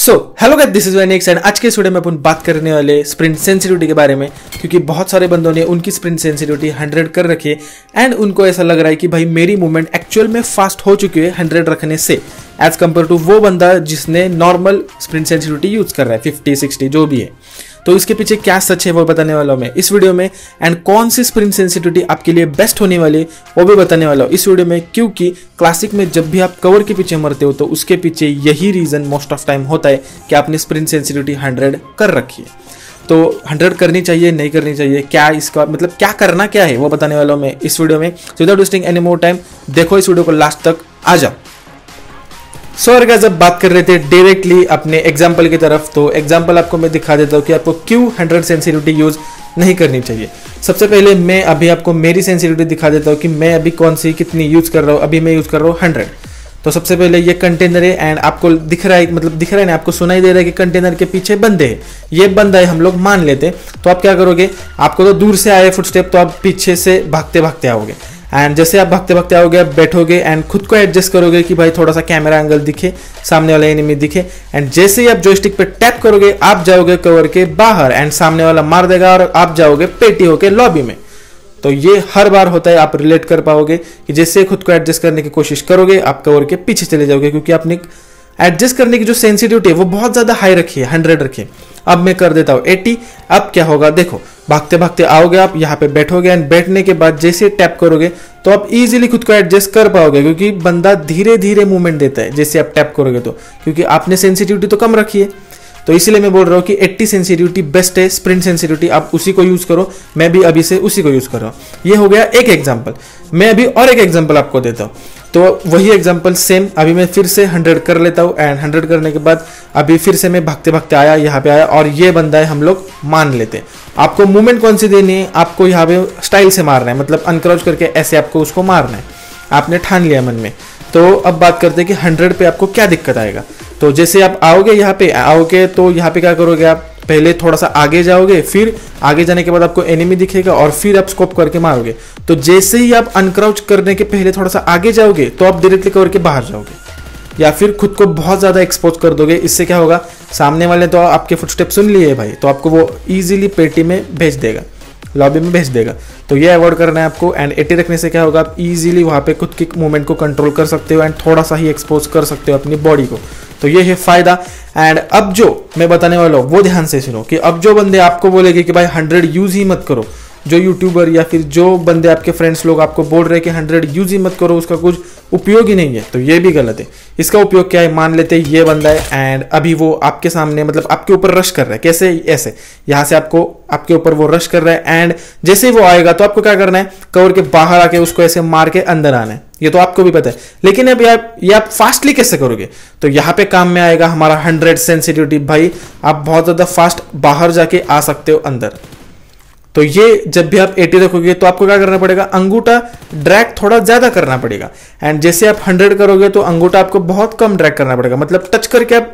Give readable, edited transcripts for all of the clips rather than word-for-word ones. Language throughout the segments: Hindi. So hello guys, this is Vanix and आज के इस वीडियो में अपन बात करने वाले स्प्रिंट सेंसिटिविटी के बारे में, क्योंकि बहुत सारे बंदों ने उनकी स्प्रिंट सेंसिटिविटी 100 कर रखी है एंड उनको ऐसा लग रहा है कि भाई मेरी मूवमेंट एक्चुअल में फास्ट हो चुकी है 100 रखने से, एज कम्पेयर टू वो बंदा जिसने नॉर्मल स्प्रिंट सेंसिटिविटी यूज कर रहा है 50, 60 जो भी है। तो इसके पीछे क्या सच है वो बताने वाला हूँ मैं इस वीडियो में, एंड कौन सी स्प्रिंट सेंसिटिविटी आपके लिए बेस्ट होने वाली है वो भी बताने वाला हूँ इस वीडियो में, क्योंकि क्लासिक में जब भी आप कवर के पीछे मरते हो तो उसके पीछे यही रीजन मोस्ट ऑफ टाइम होता है कि आपने स्प्रिंट सेंसिटिविटी 100 कर रखी है। तो 100 करनी चाहिए, नहीं करनी चाहिए, क्या इसका मतलब, क्या करना क्या है वो बताने वाला हूँ मैं इस वीडियो में। So without wasting any more time, देखो इस वीडियो को लास्ट तक आ जाओ। सो अगर जब बात कर रहे थे डायरेक्टली अपने एग्जाम्पल की तरफ, तो एग्जाम्पल आपको मैं दिखा देता हूँ कि आपको क्यों 100 सेंसिटिविटी यूज़ नहीं करनी चाहिए। सबसे पहले मैं अभी आपको मेरी सेंसिटिविटी दिखा देता हूँ कि मैं अभी कौन सी कितनी यूज़ कर रहा हूँ। अभी मैं यूज़ कर रहा हूँ 100। तो सबसे पहले ये कंटेनर है एंड आपको दिख रहा है, मतलब दिख रहा है ना, आपको सुनाई दे रहा है कि कंटेनर के पीछे बंदे हैं। ये बंदा है हम लोग मान लेते, तो आप क्या करोगे, आपको तो दूर से आए फुटस्टेप तो आप पीछे से भागते भागते आओगे, एंड जैसे आप भागते भागते आओगे आप बैठोगे एंड खुद को एडजस्ट करोगे कि भाई थोड़ा सा कैमरा एंगल दिखे, सामने वाला एनिमी दिखे, एंड जैसे ही आप जॉयस्टिक पे टैप करोगे आप जाओगे कवर के बाहर एंड सामने वाला मार देगा और आप जाओगे पेटी होके लॉबी में। तो ये हर बार होता है, आप रिलेट कर पाओगे कि जैसे खुद को एडजस्ट करने की कोशिश करोगे आप कवर के पीछे चले जाओगे, क्योंकि आपने एडजस्ट करने की जो सेंसिटिविटी है वो बहुत ज़्यादा हाई रखी है, 100 रखी है। अब मैं कर देता हूँ 80। अब क्या होगा देखो, भागते भागते आओगे आप यहाँ पे बैठोगे एंड बैठने के बाद जैसे टैप करोगे तो आप इजीली खुद को एडजस्ट कर पाओगे, क्योंकि बंदा धीरे धीरे मूवमेंट देता है जैसे आप टैप करोगे तो, क्योंकि आपने सेंसिटिविटी तो कम रखी है। तो इसलिए मैं बोल रहा हूँ कि 80 सेंसिटिविटी बेस्ट है, स्प्रिंट सेंसिटिविटी आप उसी को यूज़ करो। मैं भी अभी से उसी को यूज़ कर रहा हूँ। ये हो गया एक एग्जाम्पल। मैं अभी और एक एग्जाम्पल आपको देता हूँ। तो वही एग्जाम्पल सेम अभी मैं फिर से 100 कर लेता हूँ एंड 100 करने के बाद अभी फिर से मैं भागते भागते आया, यहाँ पे आया और ये बंदा है हम लोग मान लेते हैं। आपको मूवमेंट कौन सी देनी है, आपको यहाँ पे स्टाइल से मारना है, मतलब अनक्राउच करके ऐसे आपको उसको मारना है, आपने ठान लिया मन में। तो अब बात करते हैं कि 100 पे आपको क्या दिक्कत आएगा। तो जैसे आप आओगे यहाँ पे आओगे तो यहाँ पे क्या करोगे, आप पहले थोड़ा सा आगे जाओगे, फिर आगे जाने के बाद आपको एनिमी दिखेगा और फिर आप स्कोप करके मारोगे। तो जैसे ही आप अनक्राउच करने के पहले थोड़ा सा आगे जाओगे तो आप डायरेक्टली कवर के बाहर जाओगे या फिर खुद को बहुत ज़्यादा एक्सपोज कर दोगे। इससे क्या होगा, सामने वाले तो आपके फुटस्टेप सुन लिए भाई, तो आपको वो ईजिली पेटी में भेज देगा, लॉबी में भेज देगा। तो ये अवॉइड करना है आपको। एंड 80 रखने से क्या होगा, आप ईजिली वहाँ पे खुद की मूवमेंट को कंट्रोल कर सकते हो एंड थोड़ा सा ही एक्सपोज कर सकते हो अपनी बॉडी को। तो ये है फ़ायदा। एंड अब जो मैं बताने वाला हूँ वो ध्यान से सुनो, कि अब जो बंदे आपको बोलेंगे कि भाई 100 यूज़ ही मत करो, जो यूट्यूबर या फिर जो बंदे आपके फ्रेंड्स लोग आपको बोल रहे हैं कि 100 यूज़ ही मत करो, उसका कुछ उपयोग ही नहीं है, तो ये भी गलत है। इसका उपयोग क्या है, मान लेते हैं ये बंदा है एंड अभी वो आपके सामने, मतलब आपके ऊपर रश कर रहा है, कैसे, ऐसे यहाँ से आपको आपके ऊपर वो रश कर रहा है एंड जैसे ही वो आएगा तो आपको क्या करना है, कवर के बाहर आके उसको ऐसे मार के अंदर आना है। ये तो आपको भी पता है, लेकिन अब ये आप फास्टली कैसे करोगे, तो यहाँ पे काम में आएगा हमारा 100 सेंसिटिविटी। भाई आप बहुत ज़्यादा फास्ट बाहर जाके आ सकते हो अंदर। तो ये जब भी आप 80 रखोगे तो आपको क्या करना पड़ेगा, अंगूठा ड्रैग थोड़ा ज़्यादा करना पड़ेगा एंड जैसे आप 100 करोगे तो अंगूठा आपको बहुत कम ड्रैग करना पड़ेगा, मतलब टच करके आप,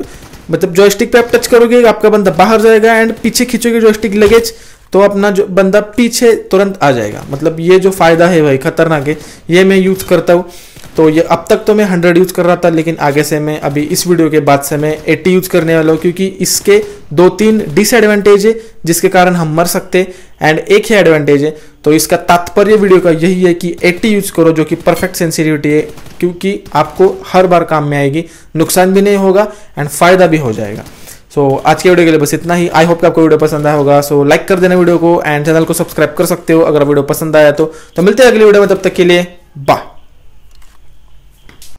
मतलब जॉयस्टिक पे आप टच करोगे आपका बंदा बाहर जाएगा एंड पीछे खींचोगे जॉयस्टिक लगेज तो अपना जो बंदा पीछे तुरंत आ जाएगा। मतलब ये जो फ़ायदा है भाई खतरनाक है, ये मैं यूज़ करता हूँ। तो ये अब तक तो मैं 100 यूज़ कर रहा था, लेकिन आगे से मैं अभी इस वीडियो के बाद से मैं 80 यूज़ करने वाला हूँ, क्योंकि इसके 2-3 डिसएडवांटेज है जिसके कारण हम मर सकते हैं एंड एक ही एडवांटेज है। तो इसका तात्पर्य वीडियो का यही है कि 80 यूज़ करो जो कि परफेक्ट सेंसिटिविटी है, क्योंकि आपको हर बार काम में आएगी, नुकसान भी नहीं होगा एंड फ़ायदा भी हो जाएगा। सो आज के वीडियो के लिए बस इतना ही। आई होप कि आपको वीडियो पसंद आया होगा। सो लाइक कर देना वीडियो को एंड चैनल को सब्सक्राइब कर सकते हो अगर वीडियो पसंद आया तो। मिलते हैं अगले वीडियो में, तब तक के लिए बाय।